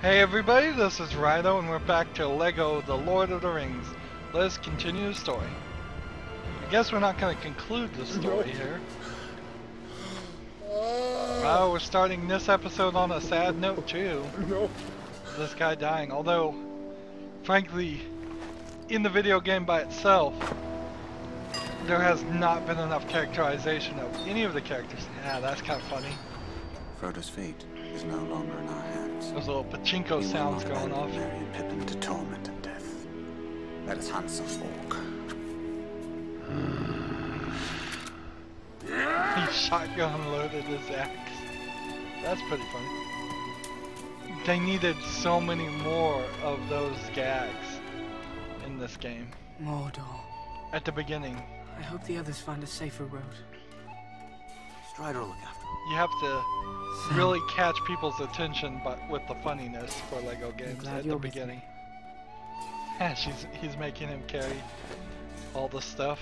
Hey everybody, this is Rydo and we're back to LEGO The Lord of the Rings. Let us continue the story. I guess we're not going to conclude the story here. Oh, we're starting this episode on a sad note too. This guy dying, although, frankly, in the video game by itself, there has not been enough characterization of any of the characters. Ah, that's kind of funny. Frodo's fate is no longer in our hands. Those little pachinko sounds going off. Mary and Pippin to torment and death. Let us hunt some folk. He shotgun loaded his axe. That's pretty funny. They needed so many more of those gags in this game. Mordor. At the beginning. I hope the others find a safer road. Strider will look after them. You have to really catch people's attention, but with the funniness for LEGO games at the beginning. He's making him carry all the stuff.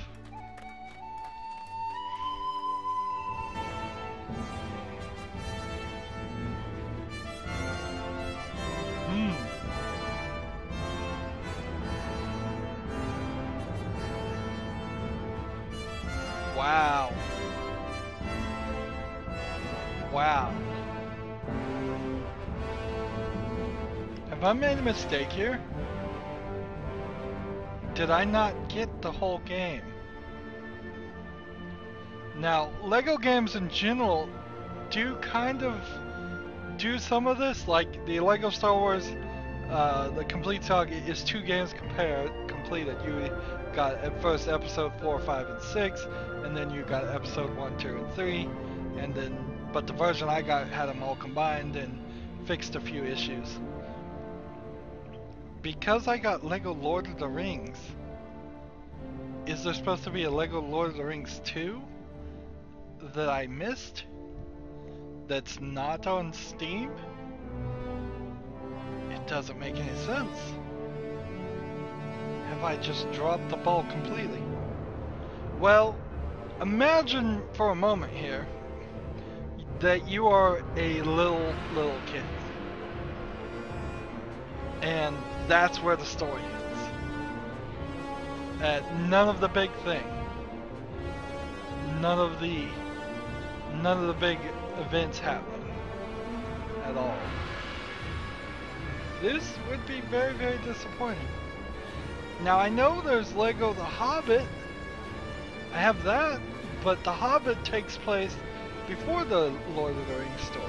Wow. Wow. Have I made a mistake here? Did I not get the whole game? Now, LEGO games in general do kind of do some of this, like the LEGO Star Wars, the complete saga is 2 games completed. You got at first episode 4, 5, and 6, and then you got episode 1, 2, and 3, and then but the version I got had them all combined and fixed a few issues. Because I got LEGO Lord of the Rings, is there supposed to be a LEGO Lord of the Rings 2 that I missed? That's not on Steam? It doesn't make any sense. Have I just dropped the ball completely? Well, imagine for a moment here that you are a little kid. And that's where the story is. None of the big thing. None of the big events happen at all. This would be very, very disappointing. Now I know there's LEGO The Hobbit. I have that, but The Hobbit takes place before the Lord of the Rings story.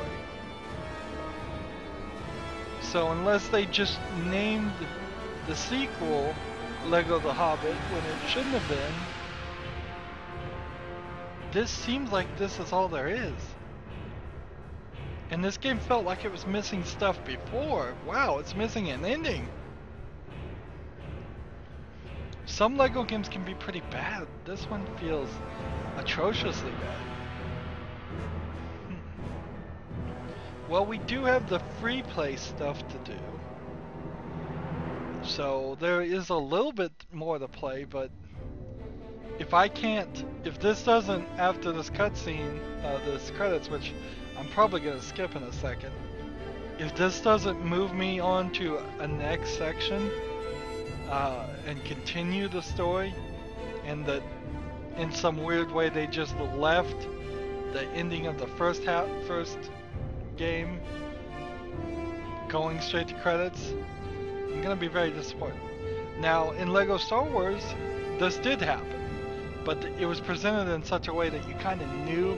So unless they just named the sequel LEGO The Hobbit when it shouldn't have been, this seems like this is all there is. And this game felt like it was missing stuff before. Wow, it's missing an ending. Some LEGO games can be pretty bad. This one feels atrociously bad. Well, we do have the free play stuff to do, so there is a little bit more to play, but if this doesn't, after this cutscene, this credits, which I'm probably going to skip in a second, if this doesn't move me on to a next section, and continue the story, and that in some weird way they just left the ending of the first game going straight to credits, I'm gonna be very disappointed. Now in LEGO Star Wars this did happen, but it was presented in such a way that you kind of knew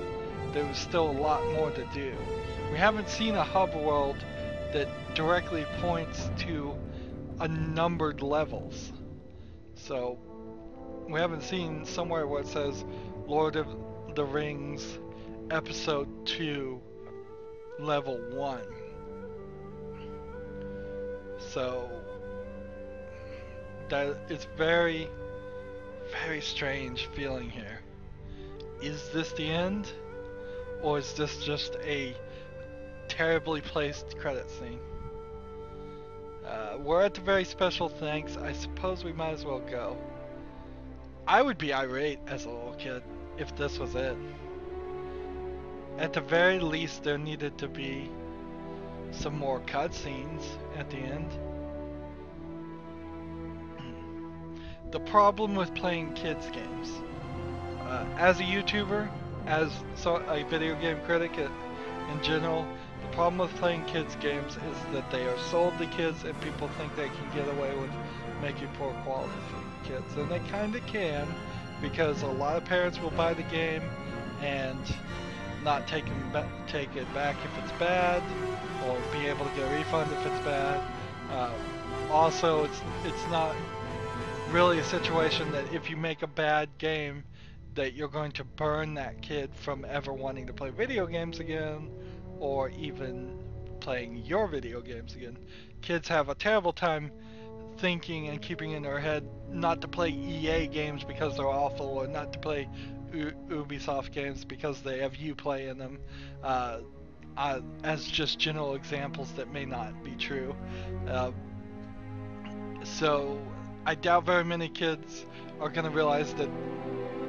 there was still a lot more to do. We haven't seen a hub world that directly points to unnumbered levels, so we haven't seen somewhere where it says Lord of the Rings episode 2 level 1. So that it's very, very strange feeling here. Is this the end? Or is this just a terribly placed credit scene? We're at the very special thanks. I suppose we might as well go. I would be irate as a little kid if this was it. At the very least, there needed to be some more cutscenes at the end. The problem with playing kids games. As a YouTuber, as a video game critic in general, the problem with playing kids games is that they are sold to kids and people think they can get away with making poor quality for kids. And they kind of can, because a lot of parents will buy the game and not take it back if it's bad, or be able to get a refund if it's bad. Also, it's not really a situation that if you make a bad game that you're going to burn that kid from ever wanting to play video games again, or even playing your video games again. Kids have a terrible time thinking and keeping in their head not to play EA games because they're awful, or not to play Ubisoft games because they have Uplay in them, as just general examples that may not be true. So I doubt very many kids are going to realize that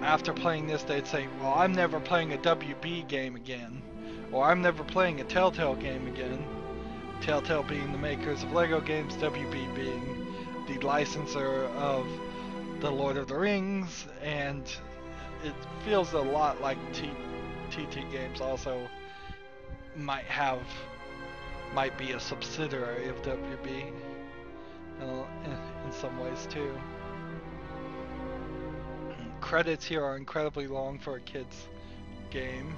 after playing this they'd say, well, I'm never playing a WB game again, or I'm never playing a Telltale game again. Telltale being the makers of LEGO games, WB being the licensor of The Lord of the Rings, and it feels a lot like TT Games also might be a subsidiary of WB in some ways too. Credits here are incredibly long for a kid's game.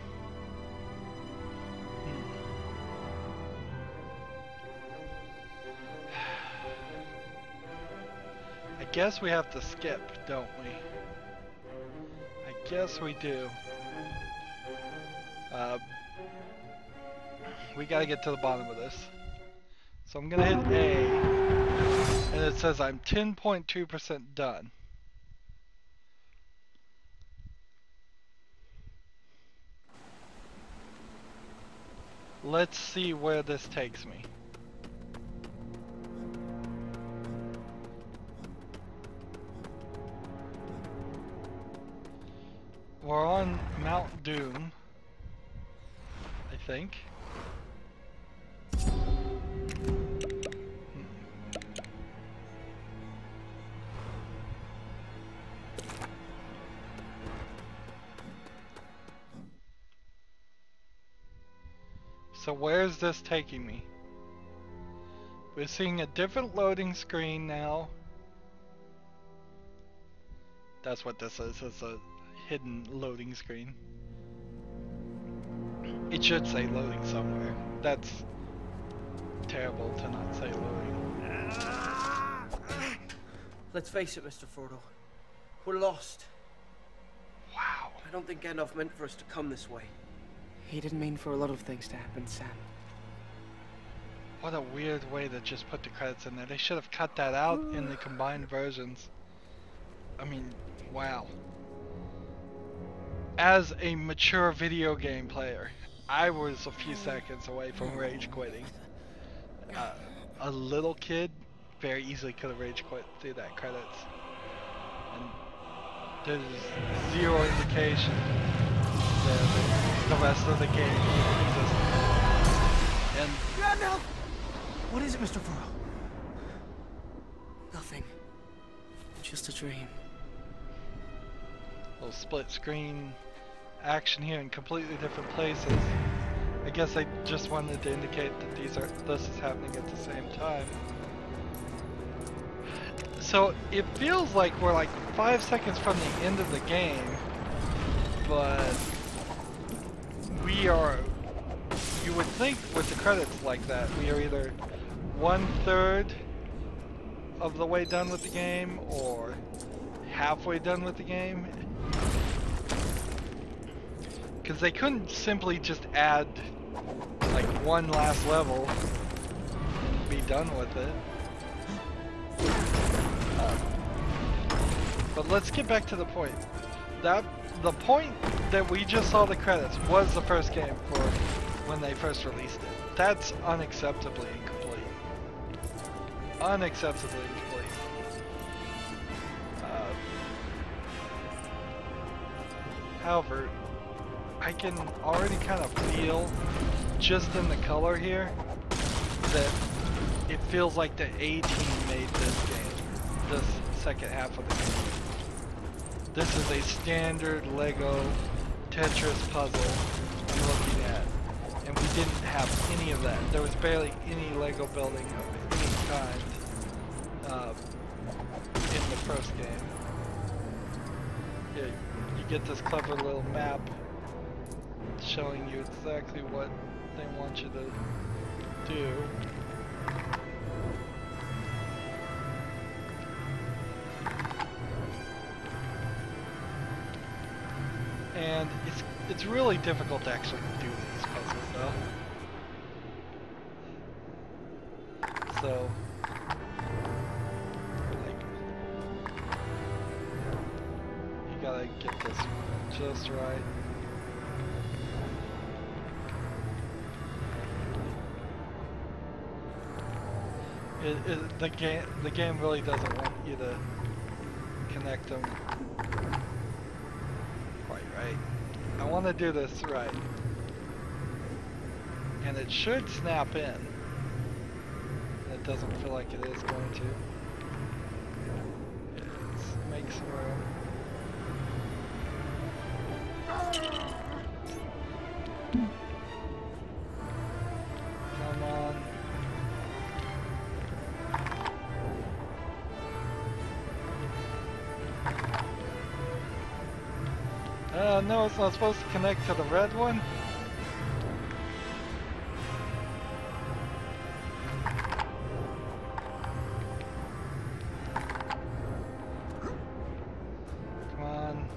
I guess we have to skip, don't we? I guess we do. We gotta get to the bottom of this. So I'm gonna hit A, and it says I'm 10.2% done. Let's see where this takes me. We're on Mount Doom, I think. So where is this taking me? We're seeing a different loading screen now. That's what this is. It's a hidden loading screen. It should say loading somewhere. That's terrible to not say loading. Let's face it, Mr. Frodo. We're lost. Wow. I don't think Gandalf meant for us to come this way. He didn't mean for a lot of things to happen, Sam. What a weird way to just put the credits in there. They should have cut that out in the combined versions. I mean, wow. As a mature video game player, I was a few seconds away from rage quitting. A little kid very easily could have rage quit through that credits. And there's zero indication that the rest of the game exists. And Gandalf! What is it, Mr. Frodo? Nothing. Just a dream. Little split screen action here in completely different places. I guess I just wanted to indicate that this is happening at the same time. So it feels like we're like 5 seconds from the end of the game, but we are, you would think with the credits like that, we are either 1/3 of the way done with the game or halfway done with the game. Because they couldn't simply just add like one last level and be done with it. But let's get back to the point. The point that we just saw the credits was the first game for when they first released it. That's unacceptably incomplete. Unacceptably incomplete. However, I can already kind of feel, just in the color here, that it feels like the A-team made this game, this second half of the game. This is a standard LEGO Tetris puzzle you're looking at, and we didn't have any of that. There was barely any LEGO building of any kind in the first game. Yeah, you get this clever little map showing you exactly what they want you to do. And it's really difficult to actually do these puzzles though. So like you gotta get this just right. The game really doesn't want you to connect them quite right. I want to do this right, and it should snap in. It doesn't feel like it is going to. It makes room. No, it's not supposed to connect to the red one. Come on.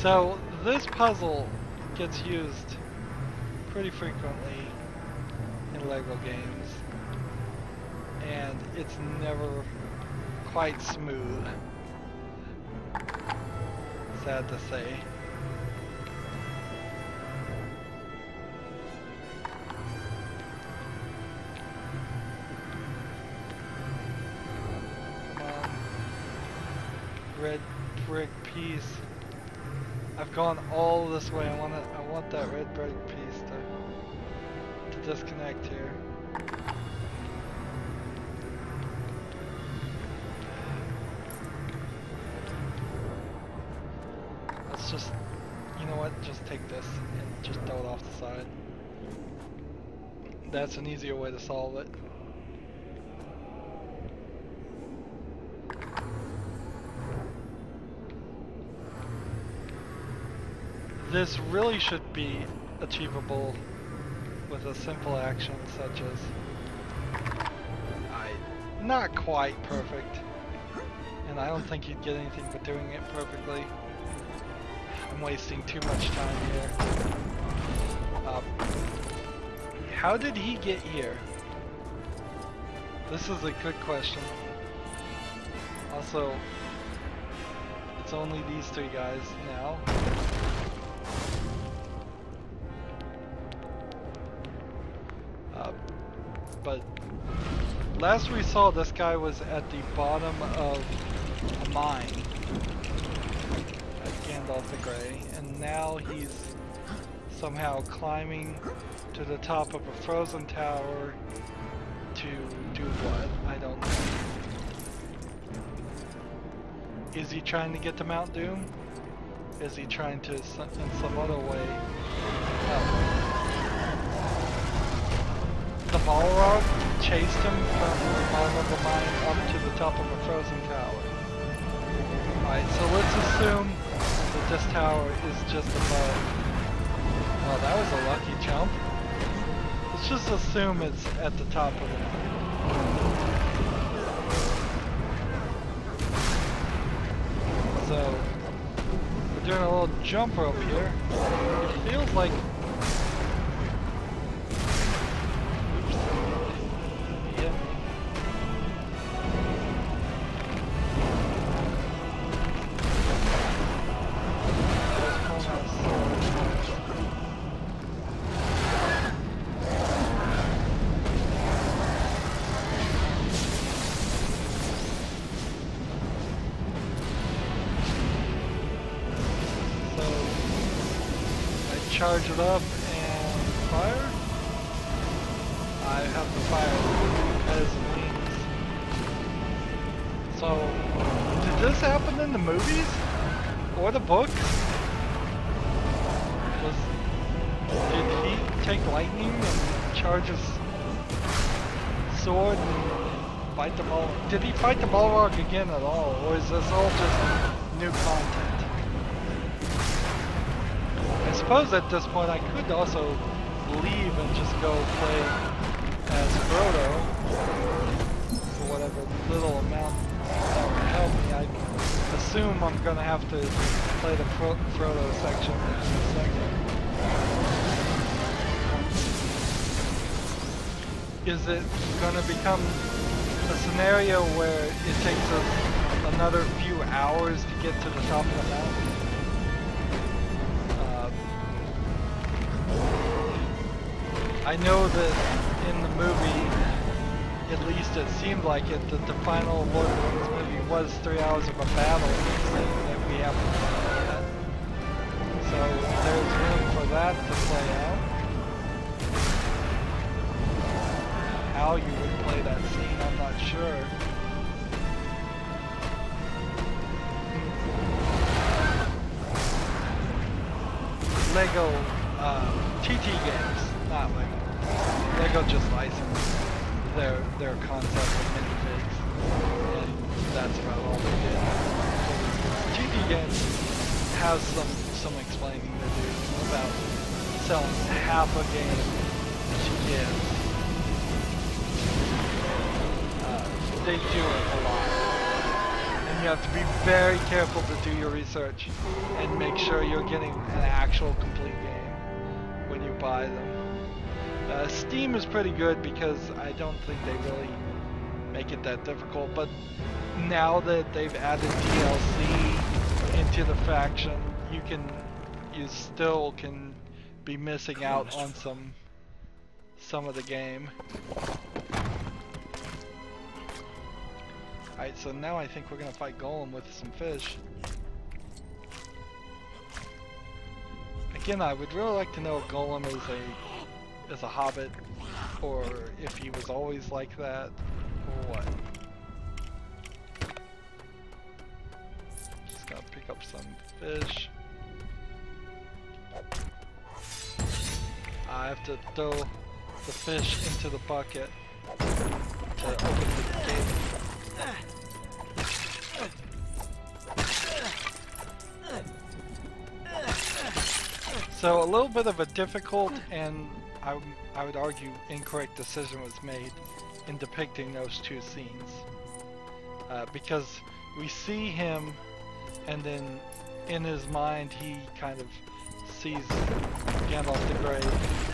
So this puzzle gets used pretty frequently in LEGO games, and it's never quite smooth, sad to say. Red brick piece. I've gone all this way. I want that red brick piece to disconnect here. Let's just, you know what? Just take this and just throw it off the side. That's an easier way to solve it. This really should be achievable with a simple action such as not quite perfect, and I don't think you'd get anything for doing it perfectly. I'm wasting too much time here. How did he get here? This is a good question. Also, it's only these three guys now. But last we saw, this guy was at the bottom of a mine at Gandalf the Grey, and now he's somehow climbing to the top of a frozen tower to do what? I don't know. Is he trying to get to Mount Doom? Is he trying to, in some other way, The Balrog chased him from the bottom of the mine up to the top of a frozen tower. Alright, so let's assume that this tower is just above. Well, that was a lucky jump. Let's just assume it's at the top of the mine. So, we're doing a little jump rope here. It feels like... charge it up and fire. I have to fire as it leans. So, did this happen in the movies? Or the books? Did he take lightning and charge his sword and fight the Balrog? Did he fight the Balrog again at all? Or is this all just new content? I suppose at this point I could also leave and just go play as Frodo for whatever little amount that would help me. I assume I'm going to have to play the Frodo section in a second. Is it going to become a scenario where it takes us another few hours to get to the top of the mountain? I know that in the movie, at least it seemed like it, that the final Lord of the Rings movie was 3 hours of a battle that we haven't done yet. So there's room for that to play out. How you would play that scene, I'm not sure. LEGO TT Games. Not LEGO. LEGO just licensed their concept of minifigs, and that's about all they did. TT Games has some explaining to do about selling half a game to kids. They do it a lot, and you have to be very careful to do your research and make sure you're getting an actual complete game when you buy them. Steam is pretty good because I don't think they really make it that difficult, but now that they've added DLC into the faction, you still can be missing out on some of the game. Alright, so now I think we're gonna fight Gollum with some fish. Again, I would really like to know if Gollum is a hobbit, or if he was always like that, or what. Just gotta pick up some fish. I have to throw the fish into the bucket to open the gate. So a little bit of a difficult and I would argue incorrect decision was made in depicting those two scenes, because we see him and then in his mind he kind of sees Gandalf the Grey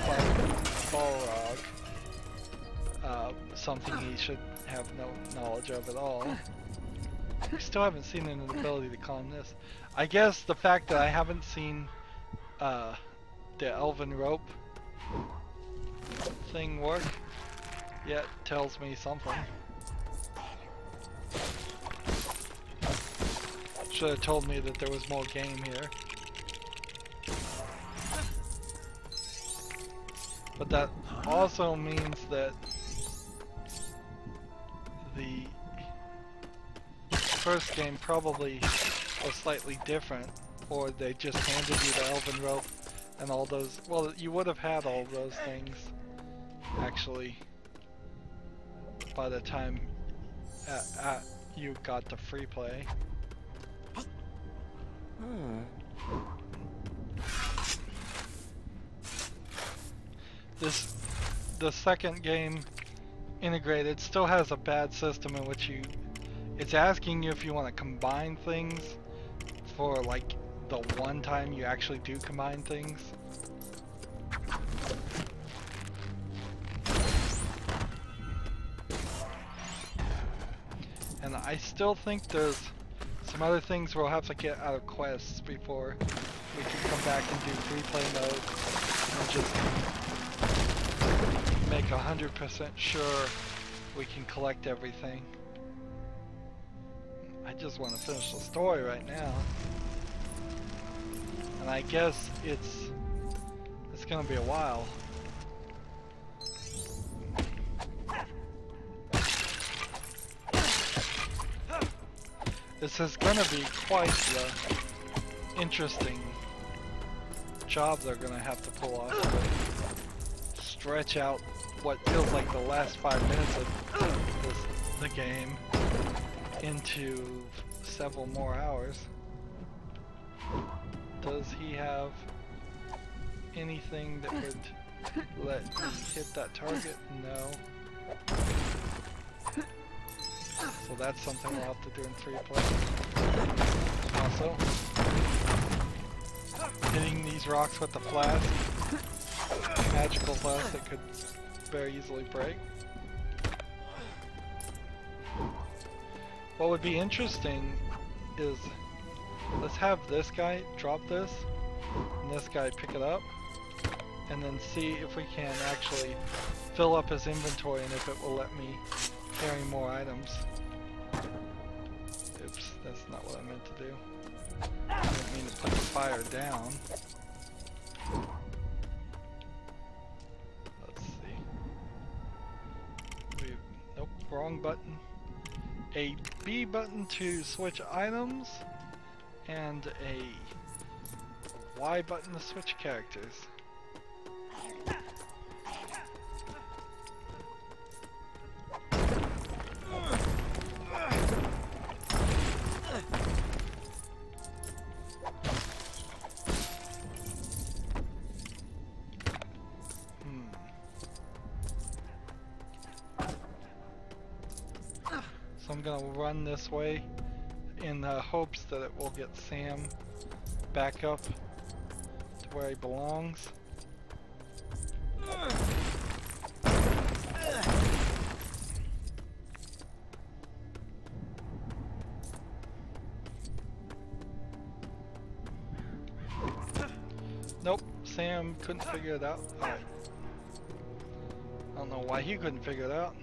fighting Balrog, something he should have no knowledge of at all. I still haven't seen an ability to calm this. I guess the fact that I haven't seen the elven rope thing work yet tells me something. Should have told me that there was more game here. But that also means that the first game probably was slightly different, or they just handed you the elven rope and all those. Well, you would have had all those things actually by the time you got the free play. The second game integrated still has a bad system in which it's asking you if you want to combine things for like the one time you actually do combine things. And I still think there's some other things we'll have to get out of quests before we can come back and do free play mode and just make 100% sure we can collect everything. I just want to finish the story right now. And I guess it's gonna be a while. This is gonna be quite the interesting job they're gonna have to pull off. Stretch out what feels like the last 5 minutes of the game into several more hours. Does he have anything that would let me hit that target? No. So that's something we'll have to do in 3 plays. Also, hitting these rocks with the flask, magical flask that could very easily break. What would be interesting is, let's have this guy drop this, and this guy pick it up, and then see if we can actually fill up his inventory and if it will let me carry more items. Oops, that's not what I meant to do. I didn't mean to put the fire down. Let's see. We've, nope, wrong button. A B button to switch items, and a Y button to switch characters. Gonna run this way in the hopes that it will get Sam back up to where he belongs. Nope, Sam couldn't figure it out. Alright. I don't know why he couldn't figure it out.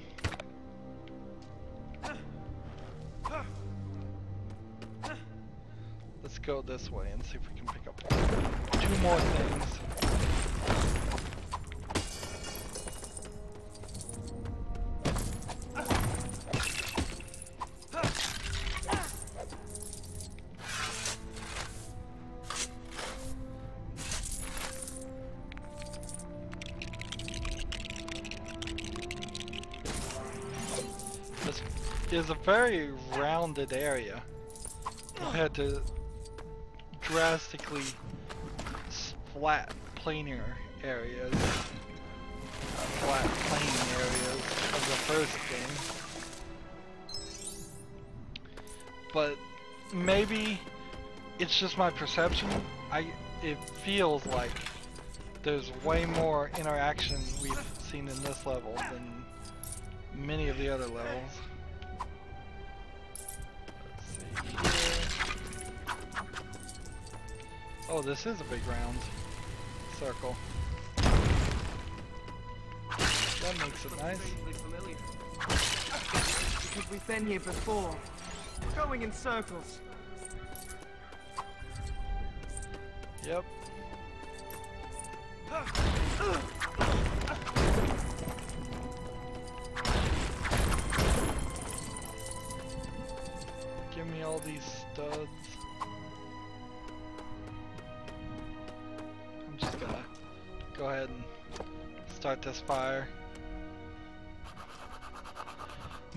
Go this way and see if we can pick up 2 more things. This is a very rounded area compared to drastically flat planar areas, flat plain areas of the first game. But maybe it's just my perception. It feels like there's way more interaction we've seen in this level than many of the other levels. Oh, this is a big round circle. That makes it nice. Because we've been here before. We're going in circles. Yep. Give me all these studs. Go ahead and start this fire.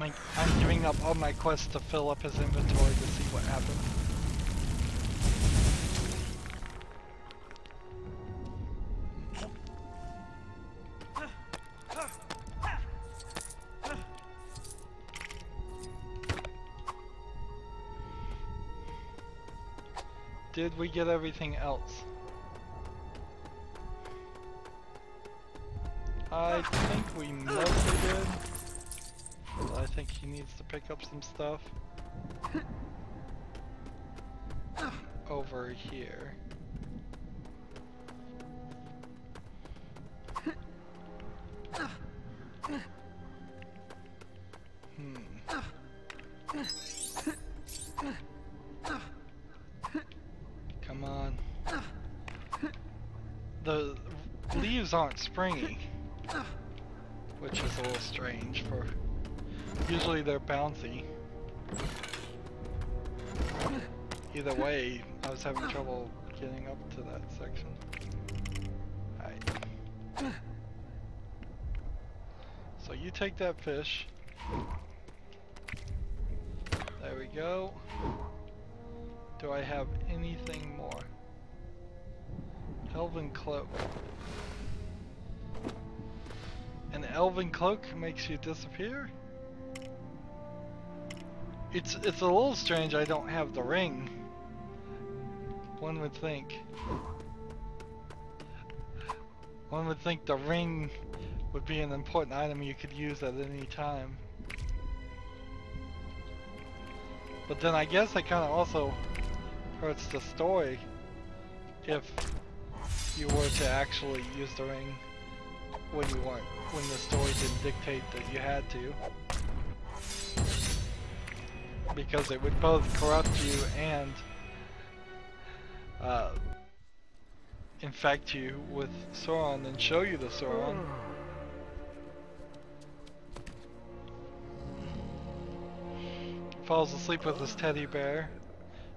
I'm giving up all my quests to fill up his inventory to see what happens. Did we get everything else? I think we mostly did. I think he needs to pick up some stuff over here. leaves aren't springy, which is a little strange, for usually they're bouncy. Either way, I was having trouble getting up to that section. Alright. So you take that fish. There we go. Do I have anything more? Elven cloak. An elven cloak makes you disappear? It's a little strange I don't have the ring. One would think. One would think the ring would be an important item you could use at any time. But then I guess that kind of also hurts the story if you were to actually use the ring when you weren't, when the story didn't dictate that you had to. Because it would both corrupt you and infect you with Sauron and show you the Sauron. Falls asleep with his teddy bear.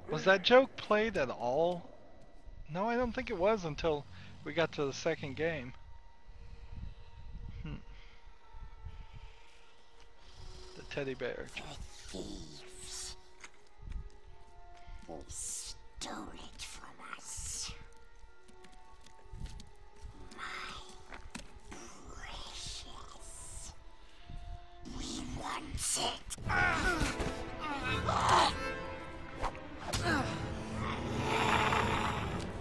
Was that joke played at all? No, I don't think it was until we got to the second game. The teddy bear. The thieves. They stole it from us. My precious. We want it.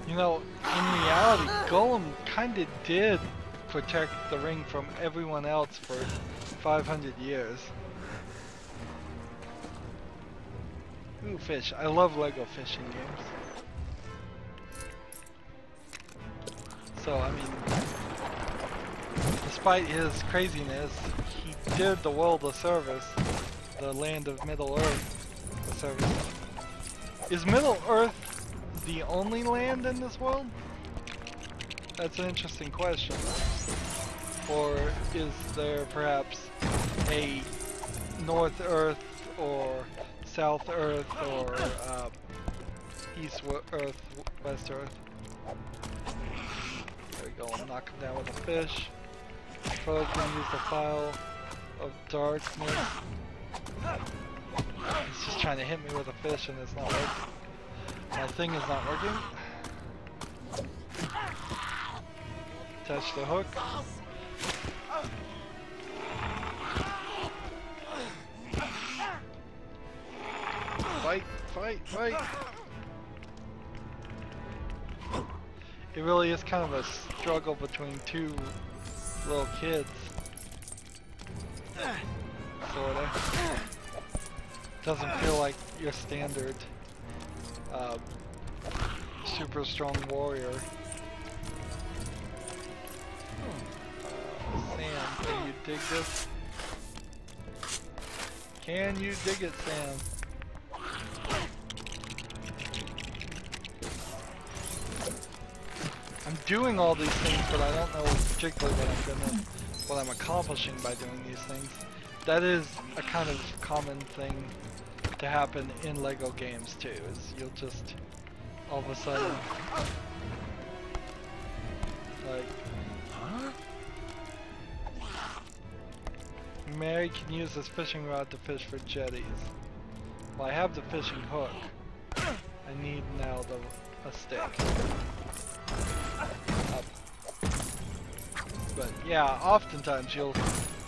You know, in reality, Gollum kinda did protect the ring from everyone else for 500 years. Ooh, fish. I love LEGO fishing games. So, I mean, despite his craziness, he did the world a service. The land of Middle-earth a service. Is Middle-earth the only land in this world? That's an interesting question. Or is there perhaps a North Earth or South Earth or East Earth, West Earth? There we go, I'll knock him down with a fish. Frodo can use the file of darkness. He's just trying to hit me with a fish and it's not working. My thing is not working. Touch the hook. Fight, fight, fight! It really is kind of a struggle between two little kids. Sorta. Doesn't feel like your standard super strong warrior. Sam, can you dig this? Can you dig it, Sam? I'm doing all these things, but I don't know particularly what I'm accomplishing by doing these things. That is a kind of common thing to happen in LEGO games too, is you'll just all of a sudden like, huh? Mary can use this fishing rod to fish for jetties. Well, I have the fishing hook. I need now a stick. But yeah, oftentimes you'll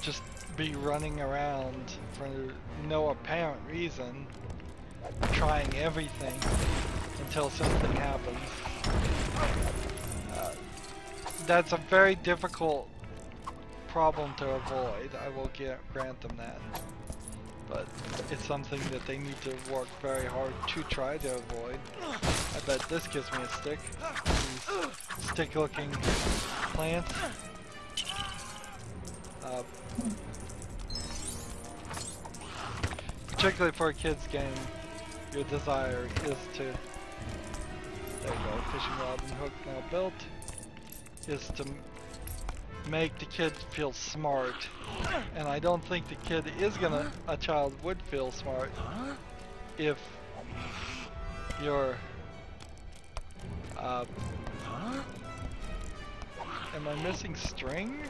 just be running around for no apparent reason, trying everything until something happens. That's a very difficult problem to avoid, I will grant them that. But it's something that they need to work very hard to try to avoid. I bet this gives me a stick. These stick-looking plants. Particularly for a kid's game, your desire is to... There you go, fishing rod and hook now built. Is to make the kid feel smart, and I don't think the kid is gonna, a child would feel smart if you're, am I missing string?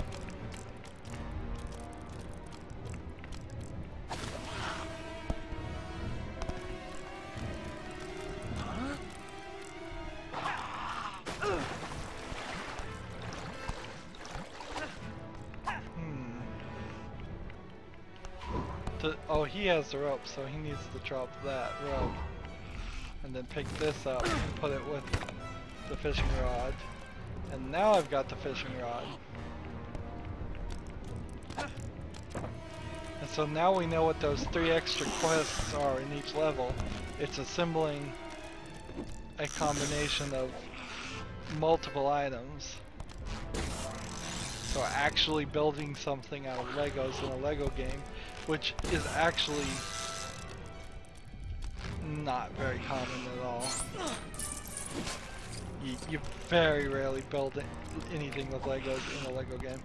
Oh, he has the rope, so he needs to drop that rope and then pick this up and put it with the fishing rod. And now I've got the fishing rod. And so now we know what those three extra quests are in each level. It's assembling a combination of multiple items. So actually building something out of Legos in a Lego game, which is actually not very common at all. You very rarely build anything with Legos in a Lego game.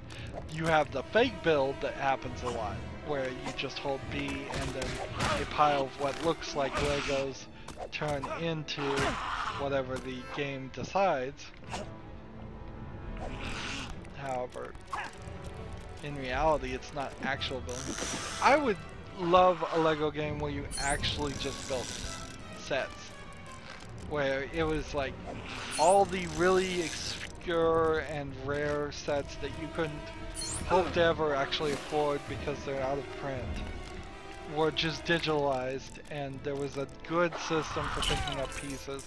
You have the fake build that happens a lot, where you just hold B and then a pile of what looks like Legos turn into whatever the game decides. However, in reality, it's not actual building. I would love a Lego game where you actually just built sets. Where it was like all the really obscure and rare sets that you couldn't hope to ever actually afford because they're out of print were just digitalized, and there was a good system for picking up pieces.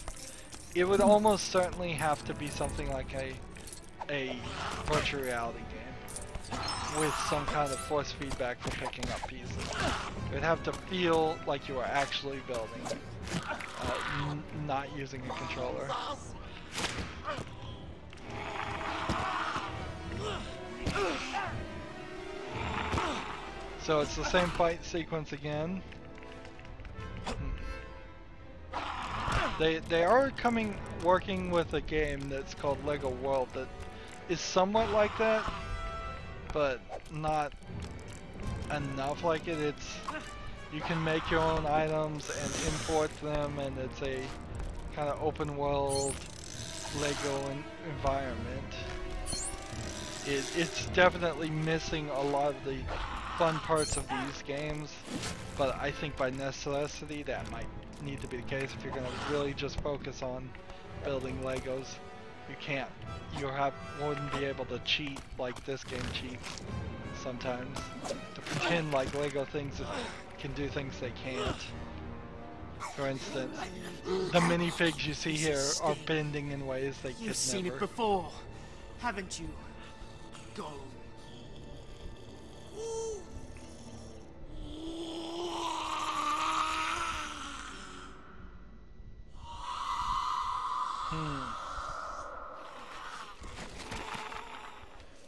It would almost certainly have to be something like a virtual reality game, with some kind of force feedback for picking up pieces. It would have to feel like you are actually building, not using a controller. So it's the same fight sequence again. They are working with a game that's called LEGO World that is somewhat like that, but not enough like it. It's, you can make your own items and import them, and it's a kind of open world LEGO environment. It's definitely missing a lot of the fun parts of these games, but I think by necessity that might need to be the case if you're going to really just focus on building LEGOs. You can't. You wouldn't be able to cheat like this game cheats sometimes. To pretend like Lego things can do things they can't. For instance, the minifigs you see here are bending in ways they could never. You've seen it before, haven't you, Gollum?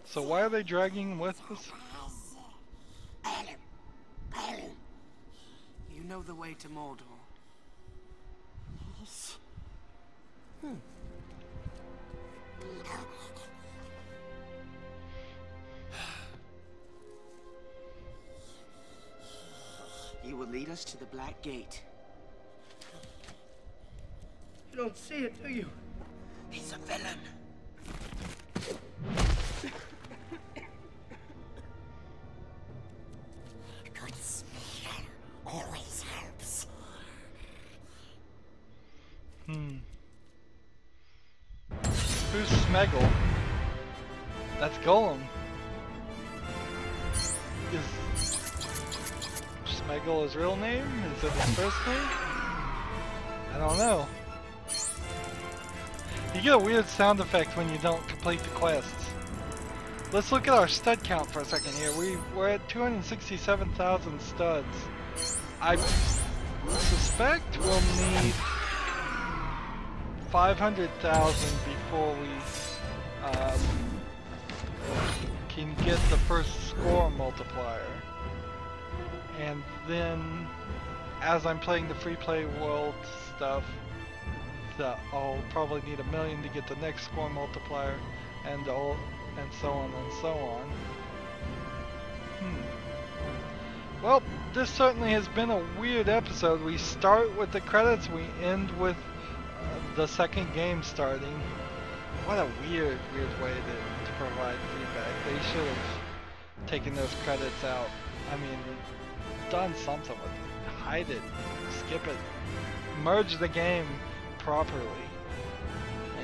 So why are they dragging him with us? You know the way to Mordor. Yes. You will lead us to the Black Gate. You don't see it, do you? He's a villain. Always helps. Who's Smeggle? That's Gollum. Is Smeggle his real name? Is it his first name? I don't know. You get a weird sound effect when you don't complete the quests. Let's look at our stud count for a second here. We're at 267,000 studs. I suspect we'll need 500,000 before we can get the first score multiplier. And then, as I'm playing the free play world stuff, I'll probably need 1 million to get the next score multiplier, and all, and so on and so on. Well, this certainly has been a weird episode. We start with the credits, we end with the second game starting. What a weird, weird way to provide feedback. They should have taken those credits out. I mean, done something with it. Hide it. Skip it. Merge the game properly.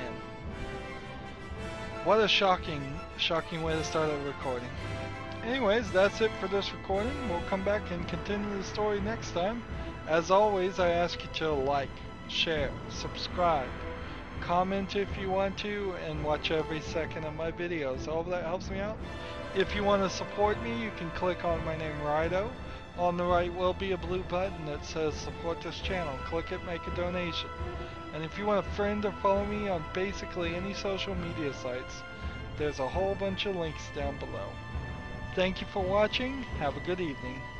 And what a shocking way to start a recording. Anyways, that's it for this recording. We'll come back and continue the story next time. As always, I ask you to like, share, subscribe, comment if you want to, and watch every second of my videos. All of that helps me out. If you want to support me, you can click on my name, Rydo. On the right will be a blue button that says support this channel. Click it, make a donation. And if you want to friend or follow me on basically any social media sites, there's a whole bunch of links down below. Thank you for watching. Have a good evening.